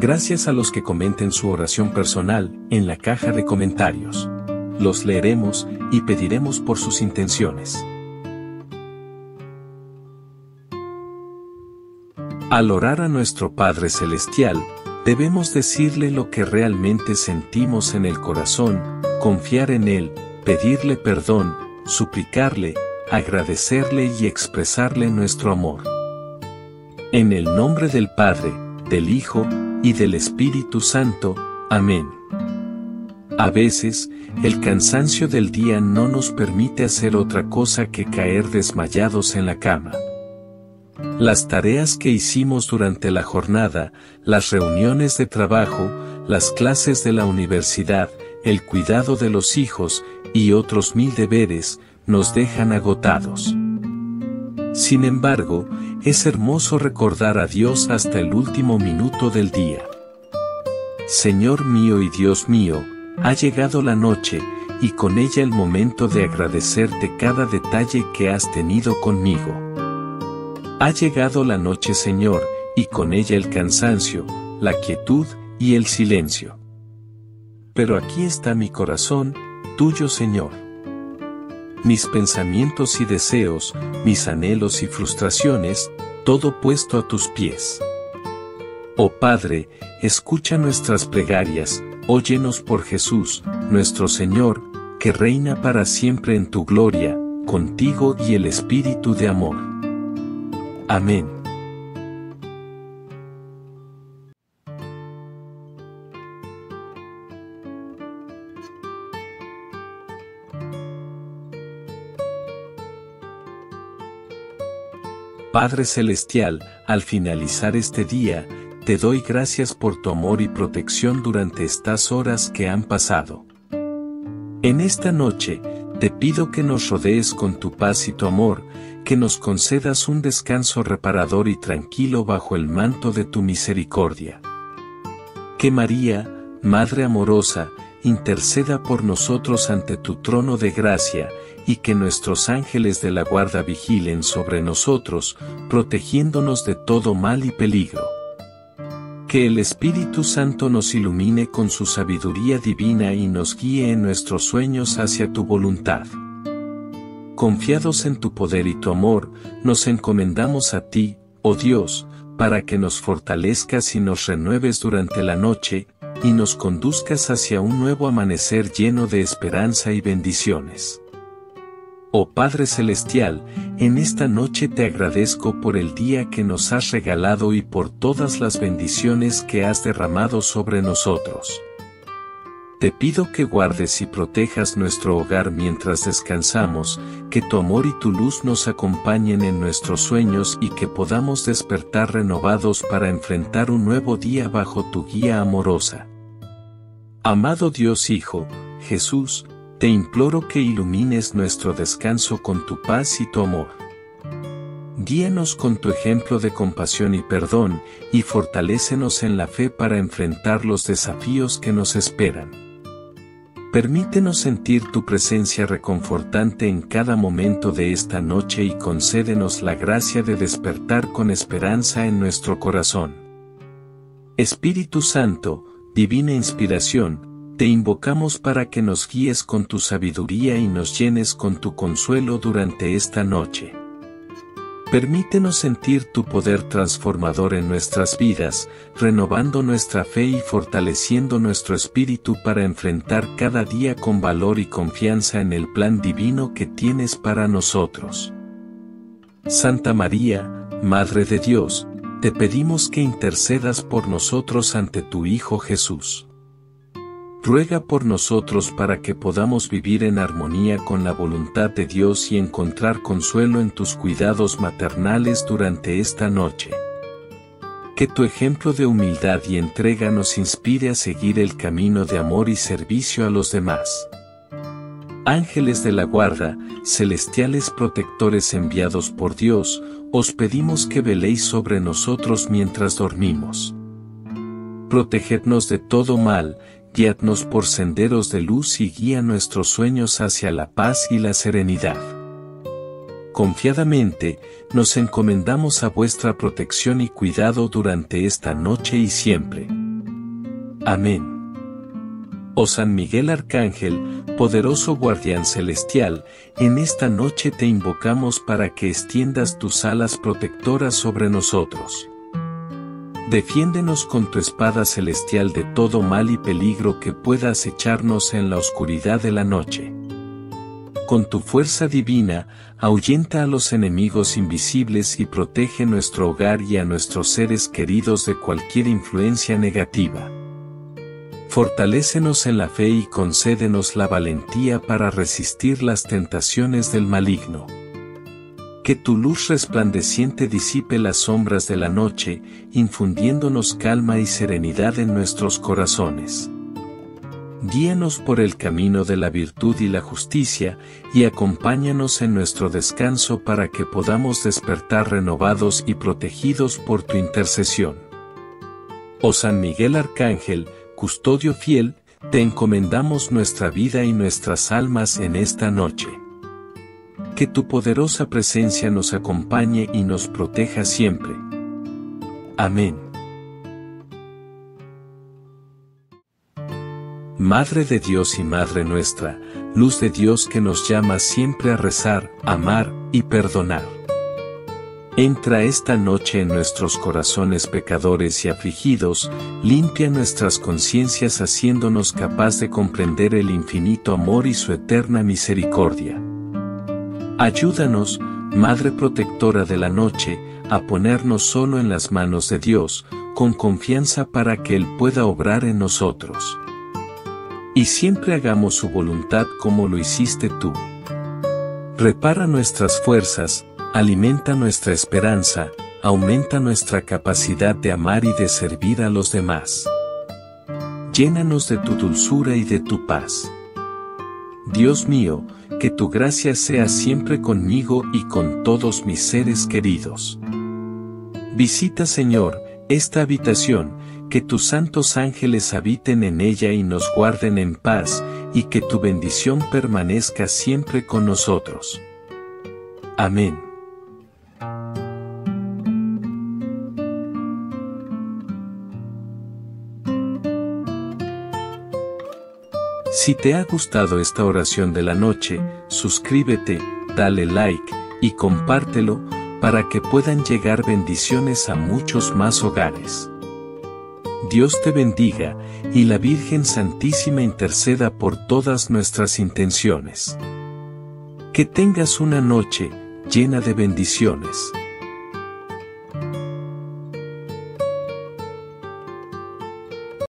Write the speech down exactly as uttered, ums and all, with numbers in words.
gracias a los que comenten su oración personal en la caja de comentarios. Los leeremos y pediremos por sus intenciones. Al orar a nuestro Padre Celestial, debemos decirle lo que realmente sentimos en el corazón, confiar en Él, pedirle perdón, suplicarle, agradecerle y expresarle nuestro amor. En el nombre del Padre, del Hijo y del Espíritu Santo. Amén. A veces, el cansancio del día no nos permite hacer otra cosa que caer desmayados en la cama. Las tareas que hicimos durante la jornada, las reuniones de trabajo, las clases de la universidad, el cuidado de los hijos y otros mil deberes, nos dejan agotados. Sin embargo, es hermoso recordar a Dios hasta el último minuto del día. Señor mío y Dios mío, ha llegado la noche, y con ella el momento de agradecerte cada detalle que has tenido conmigo. Ha llegado la noche, Señor, y con ella el cansancio, la quietud y el silencio. Pero aquí está mi corazón, tuyo, Señor. Mis pensamientos y deseos, mis anhelos y frustraciones, todo puesto a tus pies. Oh Padre, escucha nuestras plegarias. Óyenos por Jesús, nuestro Señor, que reina para siempre en tu gloria, contigo y el Espíritu de amor. Amén. Padre Celestial, al finalizar este día, te doy gracias por tu amor y protección durante estas horas que han pasado. En esta noche, te pido que nos rodees con tu paz y tu amor, que nos concedas un descanso reparador y tranquilo bajo el manto de tu misericordia. Que María, Madre amorosa, interceda por nosotros ante tu trono de gracia, y que nuestros ángeles de la guarda vigilen sobre nosotros, protegiéndonos de todo mal y peligro. Que el Espíritu Santo nos ilumine con su sabiduría divina y nos guíe en nuestros sueños hacia tu voluntad. Confiados en tu poder y tu amor, nos encomendamos a ti, oh Dios, para que nos fortalezcas y nos renueves durante la noche, y nos conduzcas hacia un nuevo amanecer lleno de esperanza y bendiciones. Oh Padre Celestial, en esta noche te agradezco por el día que nos has regalado y por todas las bendiciones que has derramado sobre nosotros. Te pido que guardes y protejas nuestro hogar mientras descansamos, que tu amor y tu luz nos acompañen en nuestros sueños y que podamos despertar renovados para enfrentar un nuevo día bajo tu guía amorosa. Amado Dios Hijo, Jesús, te imploro que ilumines nuestro descanso con tu paz y tu amor. Guíanos con tu ejemplo de compasión y perdón, y fortalécenos en la fe para enfrentar los desafíos que nos esperan. Permítenos sentir tu presencia reconfortante en cada momento de esta noche y concédenos la gracia de despertar con esperanza en nuestro corazón. Espíritu Santo, divina inspiración, te invocamos para que nos guíes con tu sabiduría y nos llenes con tu consuelo durante esta noche. Permítenos sentir tu poder transformador en nuestras vidas, renovando nuestra fe y fortaleciendo nuestro espíritu para enfrentar cada día con valor y confianza en el plan divino que tienes para nosotros. Santa María, Madre de Dios, te pedimos que intercedas por nosotros ante tu Hijo Jesús. Ruega por nosotros para que podamos vivir en armonía con la voluntad de Dios y encontrar consuelo en tus cuidados maternales durante esta noche. Que tu ejemplo de humildad y entrega nos inspire a seguir el camino de amor y servicio a los demás. Ángeles de la guarda, celestiales protectores enviados por Dios, os pedimos que veléis sobre nosotros mientras dormimos. Protegednos de todo mal, guíanos por senderos de luz y guía nuestros sueños hacia la paz y la serenidad. Confiadamente, nos encomendamos a vuestra protección y cuidado durante esta noche y siempre. Amén. Oh San Miguel Arcángel, poderoso guardián celestial, en esta noche te invocamos para que extiendas tus alas protectoras sobre nosotros. Defiéndenos con tu espada celestial de todo mal y peligro que pueda acecharnos en la oscuridad de la noche. Con tu fuerza divina, ahuyenta a los enemigos invisibles y protege nuestro hogar y a nuestros seres queridos de cualquier influencia negativa. Fortalécenos en la fe y concédenos la valentía para resistir las tentaciones del maligno. Que tu luz resplandeciente disipe las sombras de la noche, infundiéndonos calma y serenidad en nuestros corazones. Guíanos por el camino de la virtud y la justicia, y acompáñanos en nuestro descanso para que podamos despertar renovados y protegidos por tu intercesión. Oh San Miguel Arcángel, custodio fiel, te encomendamos nuestra vida y nuestras almas en esta noche. Que tu poderosa presencia nos acompañe y nos proteja siempre. Amén. Madre de Dios y Madre nuestra, luz de Dios que nos llama siempre a rezar, amar y perdonar. Entra esta noche en nuestros corazones pecadores y afligidos, limpia nuestras conciencias haciéndonos capaz de comprender el infinito amor y su eterna misericordia. Ayúdanos, Madre protectora de la noche, a ponernos solo en las manos de Dios, con confianza para que Él pueda obrar en nosotros. Y siempre hagamos su voluntad como lo hiciste tú. Repara nuestras fuerzas, alimenta nuestra esperanza, aumenta nuestra capacidad de amar y de servir a los demás. Llénanos de tu dulzura y de tu paz. Dios mío, que tu gracia sea siempre conmigo y con todos mis seres queridos. Visita, Señor, esta habitación, que tus santos ángeles habiten en ella y nos guarden en paz, y que tu bendición permanezca siempre con nosotros. Amén. Si te ha gustado esta oración de la noche, suscríbete, dale like y compártelo para que puedan llegar bendiciones a muchos más hogares. Dios te bendiga y la Virgen Santísima interceda por todas nuestras intenciones. Que tengas una noche llena de bendiciones.